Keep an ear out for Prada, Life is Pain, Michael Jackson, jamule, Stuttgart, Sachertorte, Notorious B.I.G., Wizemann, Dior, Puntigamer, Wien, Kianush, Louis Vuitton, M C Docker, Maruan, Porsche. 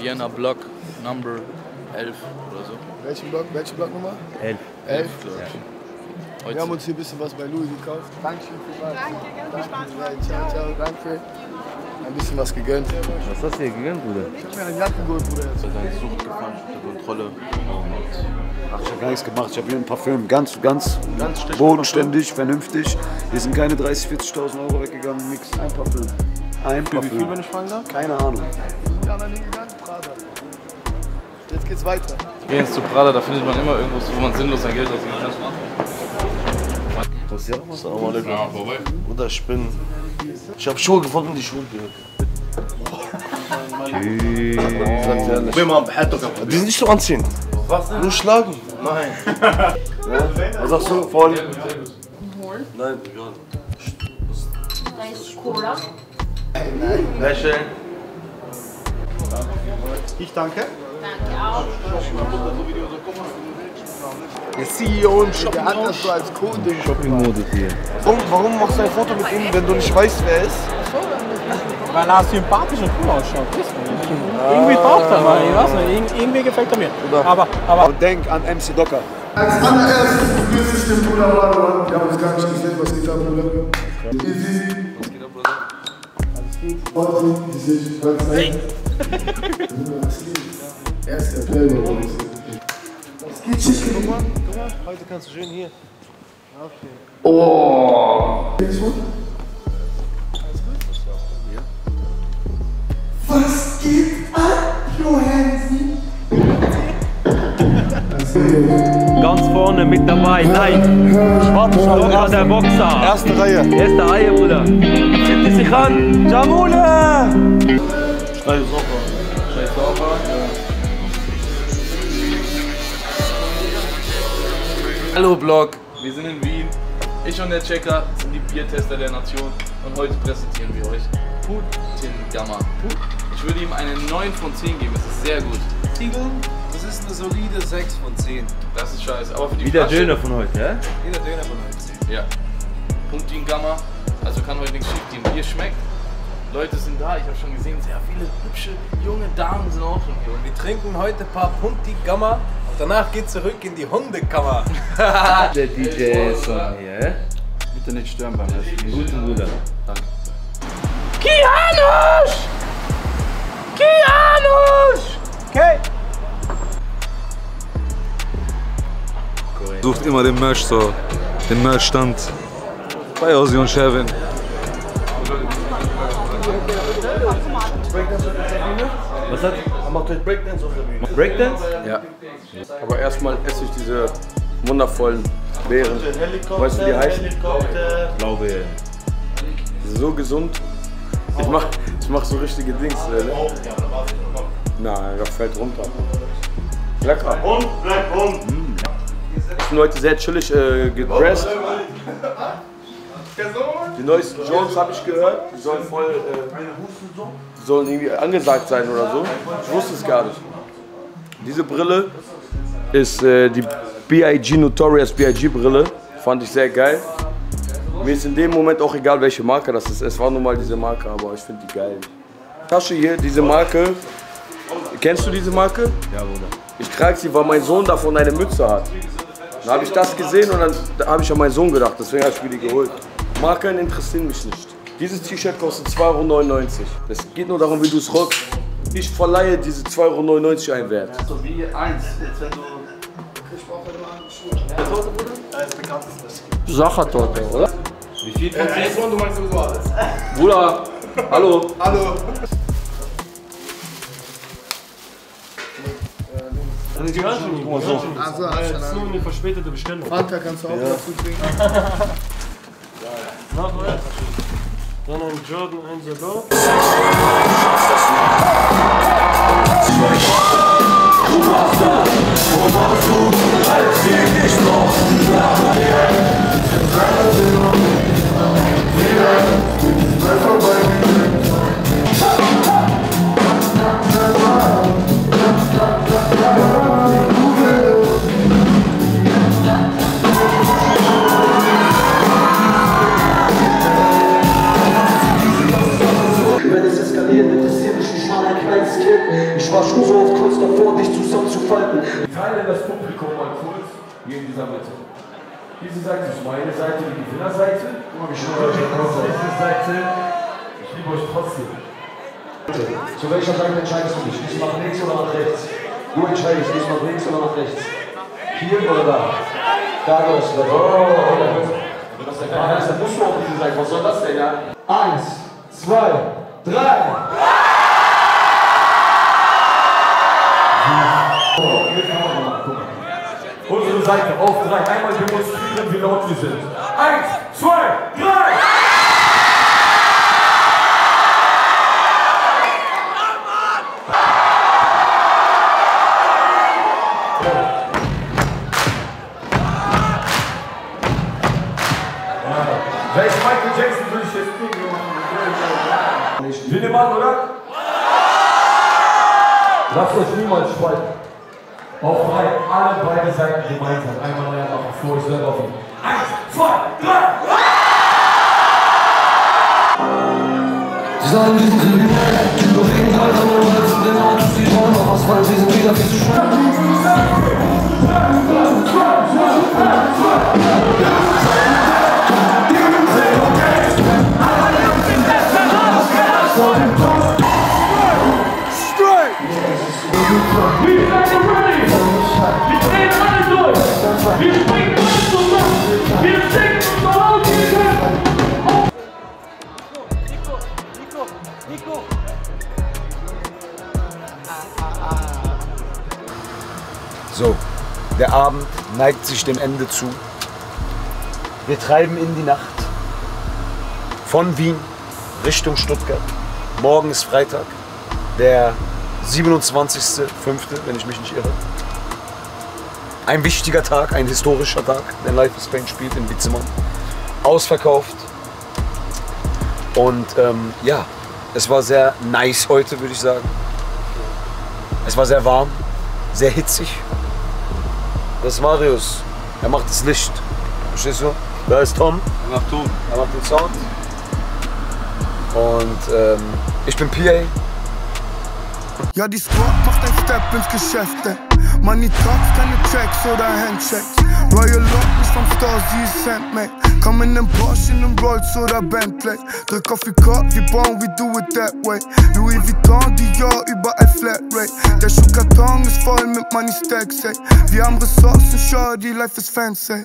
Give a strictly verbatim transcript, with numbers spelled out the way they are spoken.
Vienna Block Number elf oder so. Welchen Block? Welche Blocknummer? elf. elf, glaube ich. Ja. Wir haben uns hier ein bisschen was bei Louis gekauft. Dankeschön für was. Danke, ganz viel Spaß. Ciao, ciao, danke. Ein bisschen was gegönnt. Was hast du hier gegönnt, Bruder? Ich hab mir einen Jacken geholt, Bruder. Ich hab deine Sucht gefangen, unter Kontrolle. Ach, ich hab gar nichts gemacht. Ich hab hier ein Parfüm. Ganz, ganz, ganz bodenständig, vernünftig. Hier sind keine dreißigtausend, vierzigtausend Euro weggegangen. Nix. Ein Parfüm. Ein Parfüm. Wie viel, wenn ich fangen darf? Keine Ahnung. Wir sind an den gegangen, Prada. Jetzt geht's weiter. Wir gehen jetzt zu Prada, da findet man immer irgendwas, wo man sinnlos sein Geld ausgeben kann. Das ist ja auch was. Ja, vorbei. Oder Spinnen. Ich hab Schuhe gefunden, die Schuhe gehört. Die sind nicht so anziehen. Was denn? Nur schlagen. Nein. Ja? Was sagst du? Voll. Nein, egal. Nein, Cola. Nein. Sehr schön. Ich danke. Danke auch. Der C E O im Shopping. Der hat das so als Code. Shopping-Mode hier. Warum, warum machst du ein Foto mit ihm, wenn du nicht weißt, wer er ist? Weil er sympathisch und cool ausschaut. Ah. Irgendwie taucht er mal. Ich weiß nicht. Irgendwie gefällt er mir. Aber, aber, aber denk an M C Docker. Als allererstes grüß dich den Bruder Marwan. Wir haben uns gar nicht gesehen. Was geht ab, Bruder? Easy. Was geht ab, Bruder? Alles gut. Heute sehe ich ganz Er ist der Player bei uns. Was geht, Chicken? Guck mal, guck mal. Heute kannst du schön hier. Okay. Oh! Geht's gut? Alles gut? Was geht ab, Johansen? Ganz vorne mit dabei, nein! Schwarzstocker, der Boxer! Erste Reihe! Erste Reihe, Bruder! Schieb dich sich an! Jamule! Schneid es auf! Scheiß sauber. Hallo Blog, wir sind in Wien. Ich und der Checker sind die Biertester der Nation und heute präsentieren wir euch Puntigamer. Ich würde ihm eine neun von zehn geben, das ist sehr gut. Das ist eine solide sechs von zehn. Das ist scheiße, aber für die Wie der Döner von heute, ja? Wie der Döner von heute. Ja. Puntigamer, also kann heute nichts schief gehen. Bier schmeckt. Leute sind da, ich habe schon gesehen, sehr viele hübsche junge Damen sind auch schon hier. Und wir trinken heute ein paar Puntigamer und danach geht's zurück in die Hundekammer. Der D J ist schon hier. Bitte nicht stören beim Essen. Guten Bruder. Danke. Kianush! Kianush! Okay. Sucht immer den Merch so, den Merchstand bei Ozzy und Sherwin. Was hat? Er macht heute Breakdance auf der Bühne. Breakdance? Ja. Aber erstmal esse ich diese wundervollen Beeren. Weißt du, wie die heißen? Blaubeeren. Die sind so gesund. Ich mach, ich mach so richtige Dings. Nein, das fällt runter. Lecker. Und bleib rum. Ich bin heute sehr chillig äh, gedressed. Die neuesten Jones habe ich gehört, die sollen voll, äh, die sollen irgendwie angesagt sein oder so. Ich wusste es gar nicht. Diese Brille ist äh, die B I G Notorious B I G Brille, fand ich sehr geil. Mir ist in dem Moment auch egal, welche Marke das ist. Es war nun mal diese Marke, aber ich finde die geil. Tasche hier, diese Marke. Kennst du diese Marke? Ja, Bruder. Ich trage sie, weil mein Sohn davon eine Mütze hat. Dann habe ich das gesehen und dann da habe ich an meinen Sohn gedacht, deswegen habe ich mir die geholt. Marken interessieren mich nicht. Dieses T-Shirt kostet zwei Euro neunundneunzig. Es geht nur darum, wie du es rockst. Ich verleihe diese zwei Euro neunundneunzig einen Wert. Das ist so wie eins. Jetzt wenn du... Ich brauche heute mal einen Schuh. Der Torte, Bruder? Das ist bekanntestes. Sachertorte, oder? Wie viel von zehn? Du meinst sowieso alles. Bruder, hallo. Hallo. Also die hören schon nicht mal so. Also, das ist nur eine verspätete Bestellung. Fanta kannst du auch dazu trinken. Noch mehr. Dann ein Jordan, ein Solo. Interessiert mich nicht mal ein kleines Ich war schon so oft kurz davor, dich zusammenzufalten. Teile das Publikum mal kurz hier in dieser Mitte. Diese Seite ist meine Seite, die Gewinnerseite. Guck mal, wie schön euch diese Seite. Ich liebe euch trotzdem. Zu welcher Seite entscheidest du dich? Gehst du nach links oder nach rechts? Du entscheidest, gehst du nach links oder nach rechts? Hier oder da? Da gehörst du. Oh, wenn das der Fall ist, dann musst du auf diese Seite. Was soll das denn, ja? Eins, zwei, drei. Unsere Seite auf drei. Einmal demonstrieren, wie laut wir sind. Eins, zwei, drei. Welch Michael Jackson würde ich jetzt kriegen? Nicht Dänemark, oder? Lasst euch niemals spalten. Auf drei, alle beide Seiten gemeinsam. Einmal näher machen, bevor ich selber bin. Eins, zwei, drei! Sie sagen, wir sind kriminell. Überreden halt an den Hals, denn auch durch die Träume auf Asphalt. Sie sind wieder viel zu schnell. So, der Abend neigt sich dem Ende zu. Wir treiben in die Nacht von Wien Richtung Stuttgart. Morgen ist Freitag, der siebenundzwanzigste fünfte, wenn ich mich nicht irre. Ein wichtiger Tag, ein historischer Tag, denn Life is Pain spielt in Wizemann. Ausverkauft. Und ähm, ja, es war sehr nice heute, würde ich sagen. Es war sehr warm, sehr hitzig. Das ist Marius, er macht das Licht. Verstehst du? Da ist Tom. Er macht Ton. Er macht den Sound. Und ähm, ich bin P A. Ja, die Squad macht ein Step ins Geschäfte. Money Talks, keine Checks oder Handchecks. Royal Lock ist vom Store, sie ist handmade. Komm in einem Porsche, in einem Rolls oder Bentley. Drück auf die Kopf, wir bauen, we do it that way. Louis Vuitton, Dior, überall Flatrate. Der Schuhkarton ist voll mit Money Stacks, ey. Wir haben Ressourcen, sure, die Life is fancy.